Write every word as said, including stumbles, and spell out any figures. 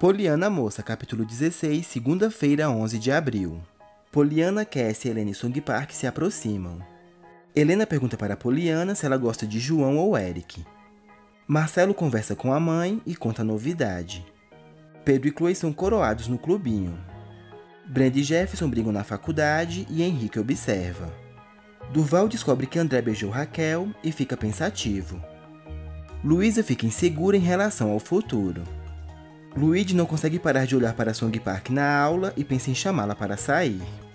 Poliana Moça, capítulo dezesseis, segunda-feira, onze de abril. Poliana, Cass, Helena e Song Park se aproximam. Helena pergunta para Poliana se ela gosta de João ou Henrique. Marcelo conversa com a mãe e conta a novidade. Pedro e Chloe são coroados no clubinho. Brenda e Jefferson brigam na faculdade e Henrique observa. Durval descobre que André beijou Raquel e fica pensativo. Luísa fica insegura em relação ao futuro. Luigi não consegue parar de olhar para Song Park na aula e pensa em chamá-la para sair.